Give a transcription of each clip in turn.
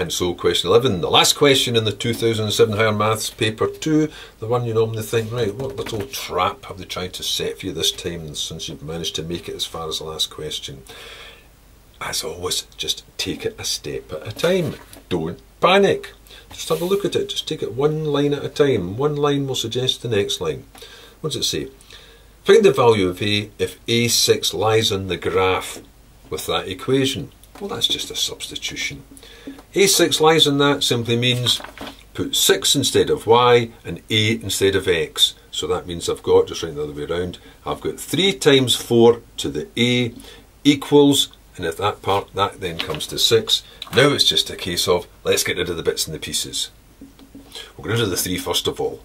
and so question 11, the last question in the 2007 Higher Maths paper 2, the one you normally think, right, what little trap have they tried to set for you this time since you've managed to make it as far as the last question? As always, just take it a step at a time. Don't panic. Just have a look at it. Just take it one line at a time. One line will suggest the next line. What does it say? Find the value of A if A6 lies on the graph with that equation. Well, that's just a substitution. A6 lies on that simply means put 6 instead of Y and A instead of X. So that means I've got, just right the other way around, I've got 3 times 4 to the A equals, and if that part, that then comes to 6. Now it's just a case of, let's get rid of the bits and the pieces. We'll get rid of the 3 first of all.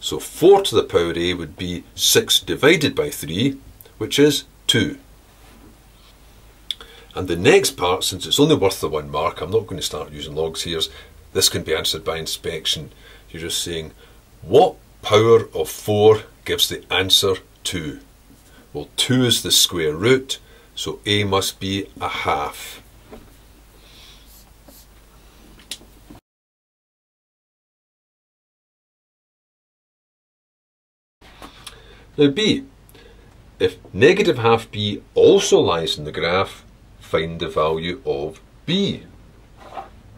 So 4 to the power A would be 6 divided by 3, which is 2. And the next part, since it's only worth the 1 mark, I'm not going to start using logs here. This can be answered by inspection. You're just saying, what power of 4 gives the answer 2? Well, 2 is the square root, so A must be 1/2. Now B, if -½B also lies in the graph, find the value of B.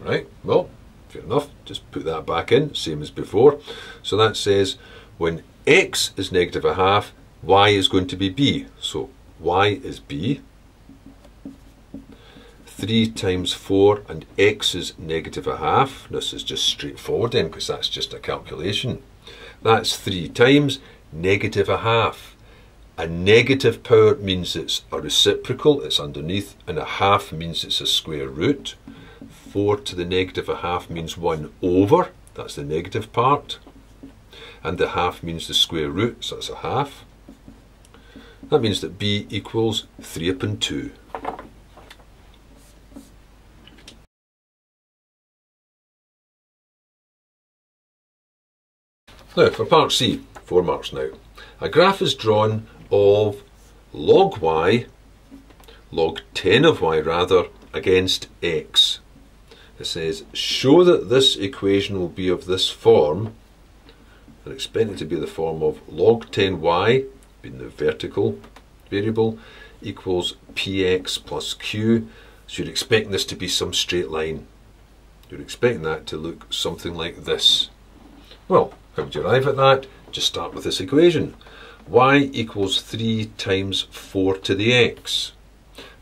Right, well, fair enough, just put that back in, same as before. So that says, when X is -½, Y is going to be B. So Y is B. 3 times 4, and X is -½. This is just straightforward then, because that's just a calculation. That's 3 times -½. A negative power means it's a reciprocal, it's underneath, and 1/2 means it's a square root. 4 to the -½ means 1/, that's the negative part, and the 1/2 means the square root, so that's 1/2. That means that B equals 3/2. Now for part C, 4 marks now. A graph is drawn of log Y, log 10 of Y rather, against X. It says, show that this equation will be of this form, and expect it to be the form of log 10Y, being the vertical variable, equals px plus q. So you're expecting this to be some straight line. You're expecting that to look something like this. Well, how would you arrive at that? Just start with this equation. Y equals 3 times 4 to the x.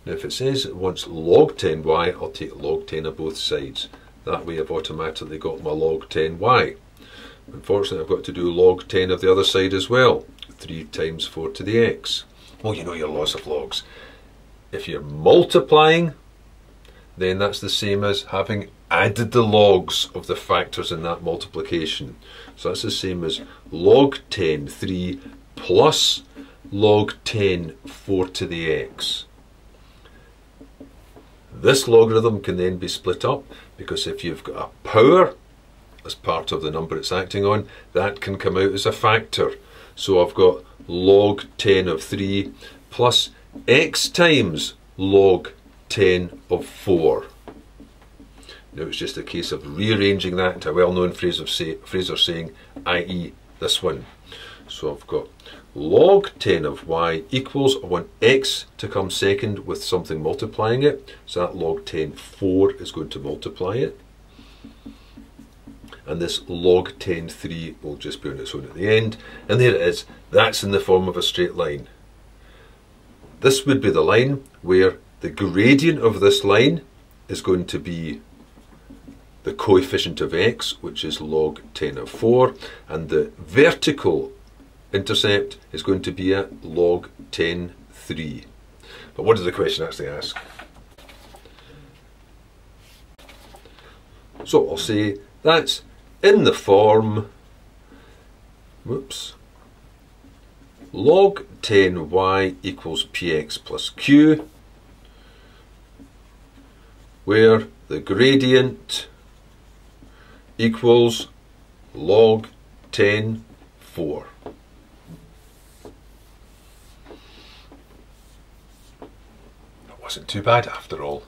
Now if it says it wants log 10y, I'll take log 10 of both sides. That way I've automatically got my log 10y. Unfortunately I've got to do log 10 of the other side as well. 3 times 4 to the x. Well, you know your laws of logs. If you're multiplying, then that's the same as having added the logs of the factors in that multiplication. So that's the same as log 10, 3, plus log 10, 4 to the x. This logarithm can then be split up, because if you've got a power as part of the number it's acting on, that can come out as a factor. So I've got log 10 of 3 plus x times log 10 of 4. Now it's just a case of rearranging that into a well-known phrase of Fraser saying, i.e. this one. So I've got log 10 of y equals, I want x to come second with something multiplying it. So that log 10, 4 is going to multiply it. And this log 10, 3 will just be on its own at the end. And there it is. That's in the form of a straight line. This would be the line where the gradient of this line is going to be the coefficient of x, which is log 10 of 4. And the vertical intercept is going to be at log 10, 3. But what does the question actually ask? So I'll say that's in the form, whoops, log 10y equals px plus q, where the gradient equals log 10, 4. That wasn't too bad after all.